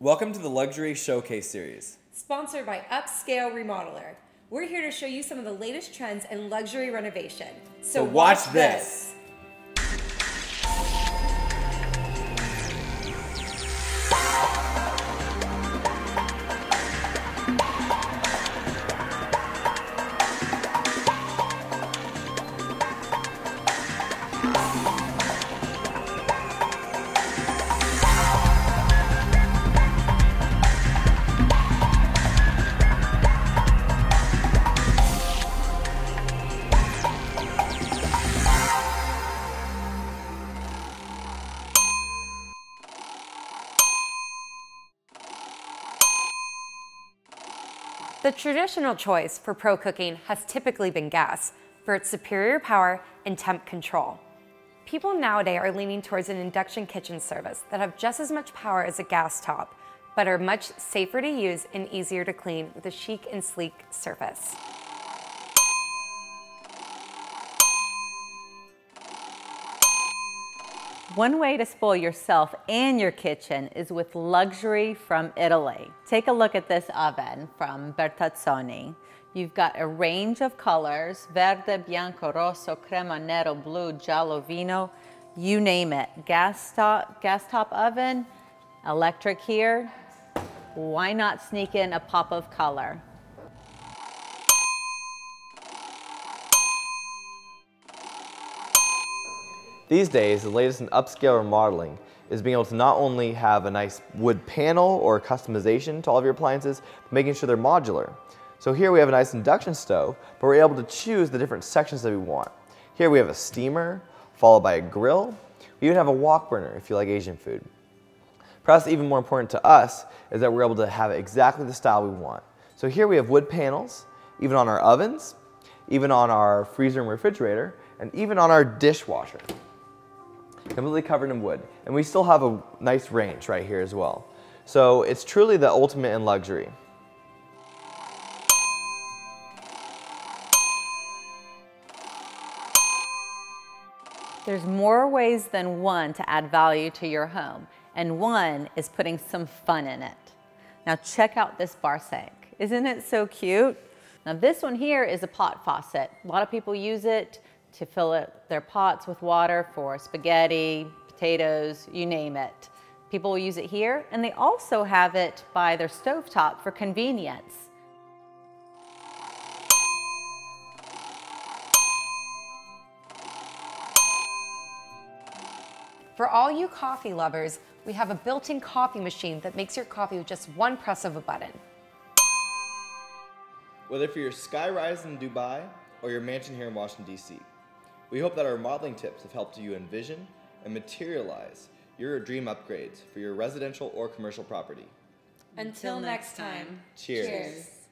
Welcome to the Luxury Showcase Series, sponsored by Upscale Remodeler. We're here to show you some of the latest trends in luxury renovation. So watch this. The traditional choice for pro cooking has typically been gas for its superior power and temp control. People nowadays are leaning towards an induction kitchen service that have just as much power as a gas top, but are much safer to use and easier to clean with a chic and sleek surface. One way to spoil yourself and your kitchen is with luxury from Italy. Take a look at this oven from Bertazzoni. You've got a range of colors: verde, bianco, rosso, crema, nero, blue, giallo, vino, you name it. Gas top oven, electric here. Why not sneak in a pop of color? These days, the latest in upscale remodeling is being able to not only have a nice wood panel or customization to all of your appliances, but making sure they're modular. So here we have a nice induction stove, but we're able to choose the different sections that we want. Here we have a steamer, followed by a grill. We even have a wok burner if you like Asian food. Perhaps even more important to us is that we're able to have exactly the style we want. So here we have wood panels, even on our ovens, even on our freezer and refrigerator, and even on our dishwasher. Completely covered in wood, and we still have a nice range right here as well. So it's truly the ultimate in luxury. There's more ways than one to add value to your home, and one is putting some fun in it. Now check out this bar sink. Isn't it so cute? Now this one here is a pot faucet. A lot of people use it to fill their pots with water for spaghetti, potatoes, you name it. People will use it here, and they also have it by their stovetop for convenience. For all you coffee lovers, we have a built-in coffee machine that makes your coffee with just one press of a button. Whether for your sky rise in Dubai or your mansion here in Washington, D.C., we hope that our remodeling tips have helped you envision and materialize your dream upgrades for your residential or commercial property. Until next time, cheers.